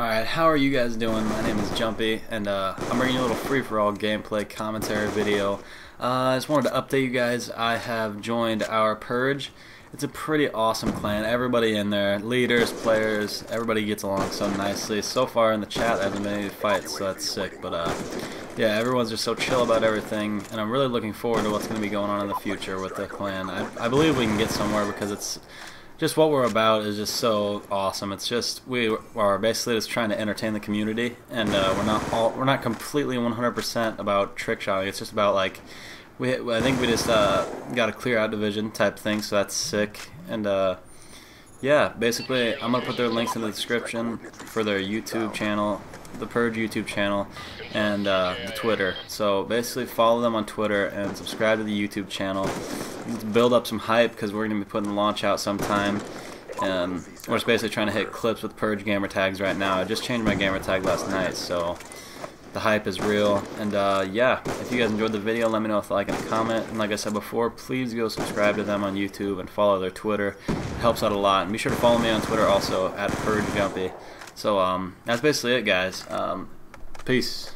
Alright, how are you guys doing? My name is Jumpy, and I'm bringing you a little free-for-all gameplay commentary video. I just wanted to update you guys. I have joined OurPurge. It's a pretty awesome clan. Everybody in there, leaders, players, everybody gets along so nicely. So far in the chat, I haven't been any fights, so that's sick. But yeah, everyone's just so chill about everything, and I'm really looking forward to what's going to be going on in the future with the clan. I believe we can get somewhere because it's just what we're about is just so awesome. It's just we are basically just trying to entertain the community, and we're not completely 100% about trick shotting. It's just about like I think we just got a clear out division type thing, so that's sick. And yeah, basically I'm gonna put their links in the description for their YouTube channel, the Purge YouTube channel, and the Twitter. So basically follow them on Twitter and subscribe to the YouTube channel. Let's build up some hype because we're gonna be putting the launch out sometime. We're just basically trying to hit clips with Purge gamer tags right now. I just changed my gamer tag last night, so the hype is real. And yeah, if you guys enjoyed the video, let me know with a like and a comment. And like I said before, please go subscribe to them on YouTube and follow their Twitter. It helps out a lot. And be sure to follow me on Twitter also at PurgeJumpy. So that's basically it, guys. Peace.